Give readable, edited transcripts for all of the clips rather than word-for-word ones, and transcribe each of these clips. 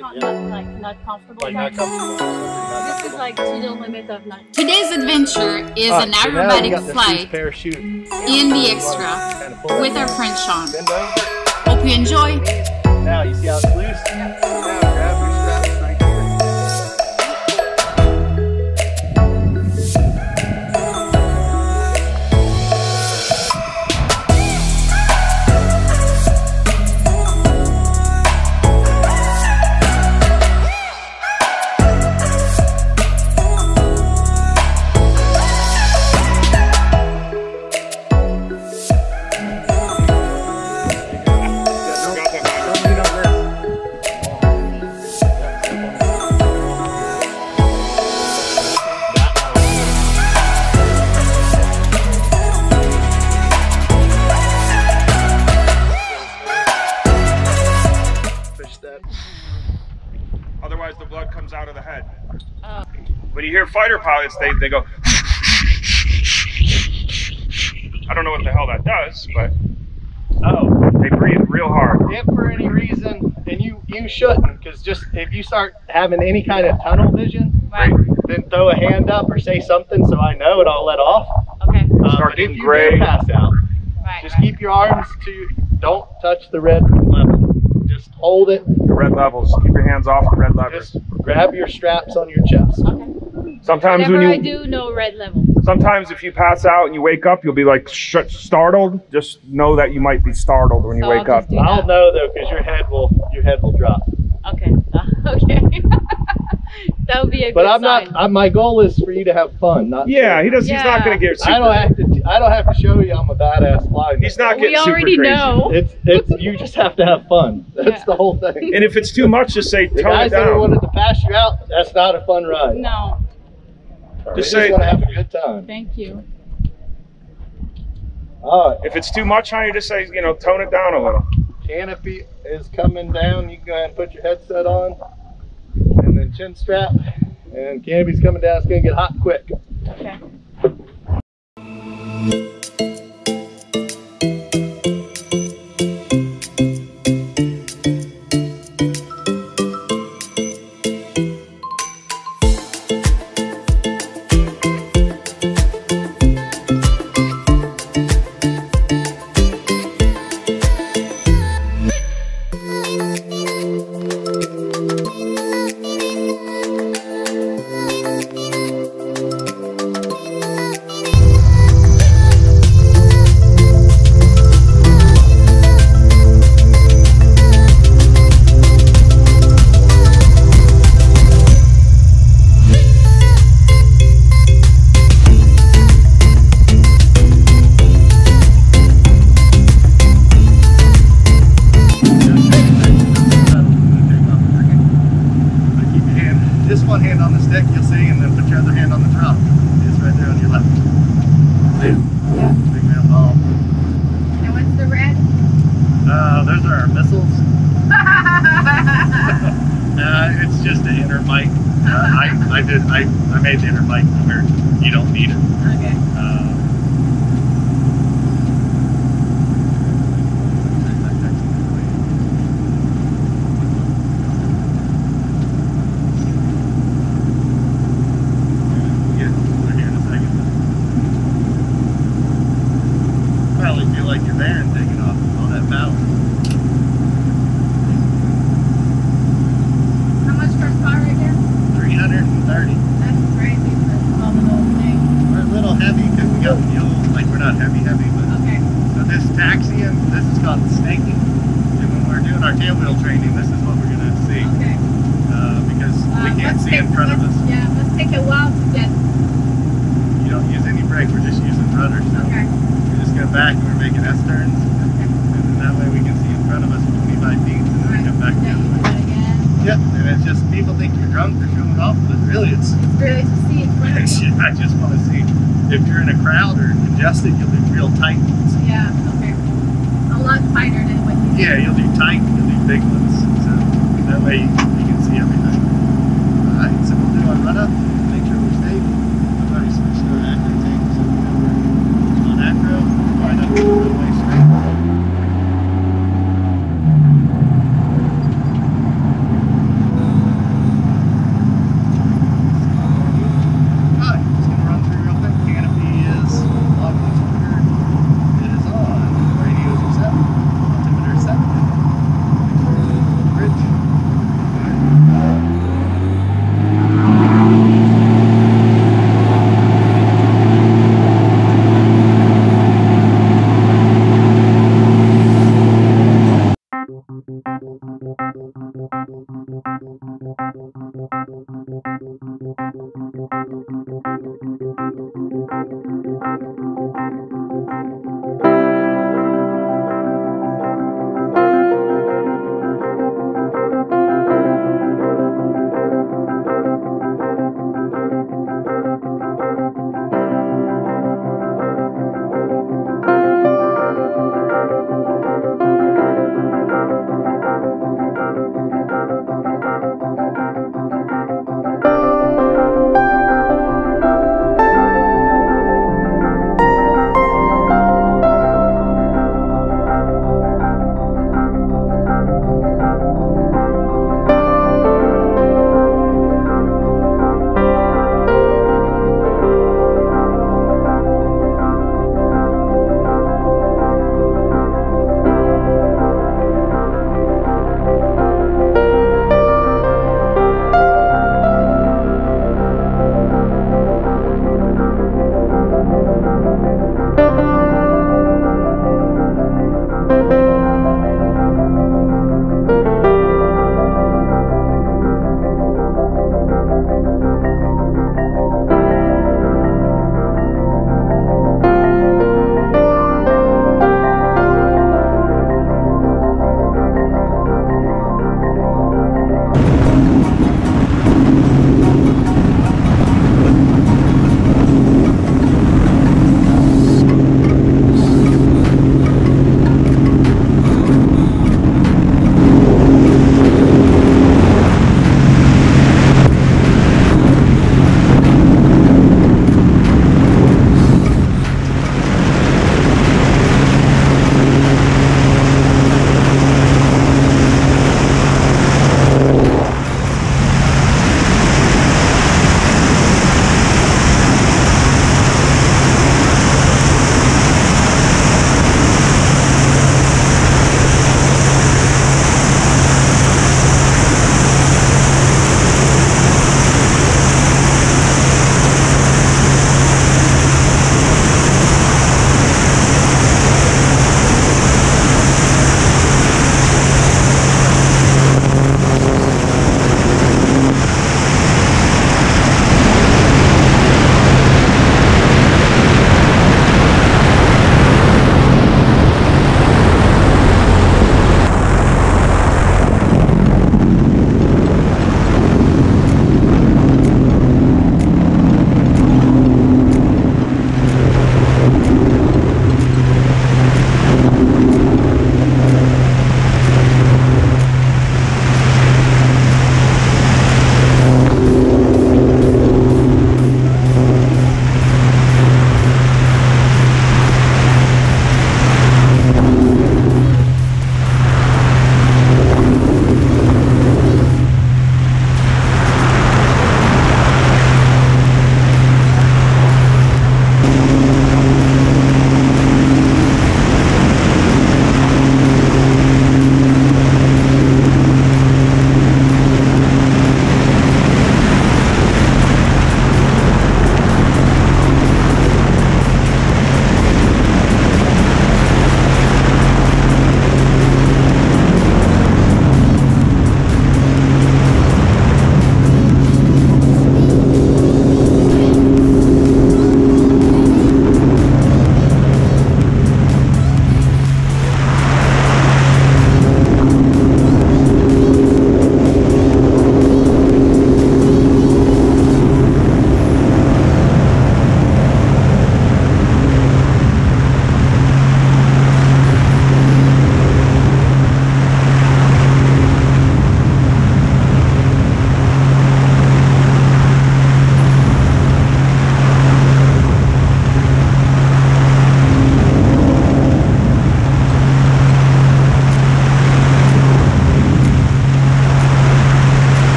Not comfortable. This is like to the limit of not. Today's adventure is an acrobatic flight in the Extra with our friend Shaun. Hope you enjoy. Now you see how it's loose? Now grab your straps right here. Otherwise the blood comes out of the head. When you hear fighter pilots, they go I don't know what the hell that does, but they breathe real hard. If for any reason, and you shouldn't, because just if you start having any kind of tunnel vision, then throw a hand up or say something so I know and I'll let off. Okay. Start getting gray. Pass out. Just keep your arms to, don't touch the red level. Just hold it. The red levels. Keep your hands off the red levers. Just grab your straps on your chest. Okay. Sometimes whenever I do, no red levels. Sometimes if you pass out and you wake up, you'll be like startled. Just know that you might be startled when you wake up. I'll know though, because your head will drop. Okay. Okay. That would be a good sign. But I'm not. My goal is for you to have fun. Not yeah. He does. Yeah. He's not going to get. Super, I don't have to show you I'm a badass flyer. He's not getting super crazy. We already know. It's you just have to have fun. That's the whole thing. And if it's too much, just say tone it down. The guys that wanted to pass you out, that's not a fun ride. No. Just want to have a good time. Thank you. If it's too much on you, just say tone it down a little. Canopy is coming down. You can go ahead and put your headset on, and then chin strap, and canopy's coming down. It's gonna get hot quick. Okay. I made the inner mic where you don't need it. Okay. Probably feel like you're there and taking off all that power. Back and we're making S-turns, and then that way we can see in front of us 25 feet, and then we come back down. Yep, and it's just people think you're drunk, they're showing off, but really it's really to see in front of you. I just want to see. If you're in a crowd or congested, you'll be real tight ones. Yeah, okay. A lot tighter than what you do. Yeah, you'll do tight, you'll do big ones, so that way you can see everything. Alright, so we'll do our run-up, make sure we're safe. I've already switched to an acro tank, so we're on acro.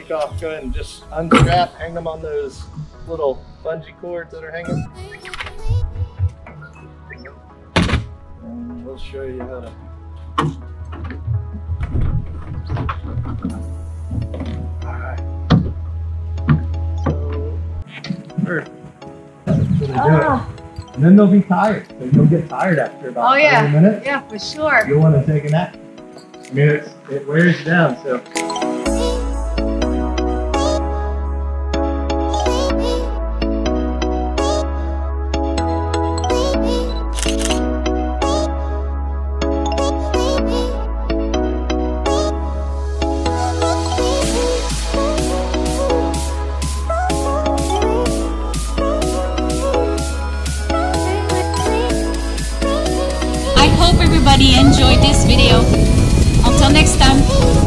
take off, go ahead and just unstrap, hang them on those little bungee cords that are hanging. And we'll show you how to. Alright. So, first, that's what I do. And then they'll be tired. So you'll get tired after about 30 minutes. Yeah, for sure. You'll want to take a nap. I mean, it wears down, so. Hope everybody enjoyed this video. Until next time.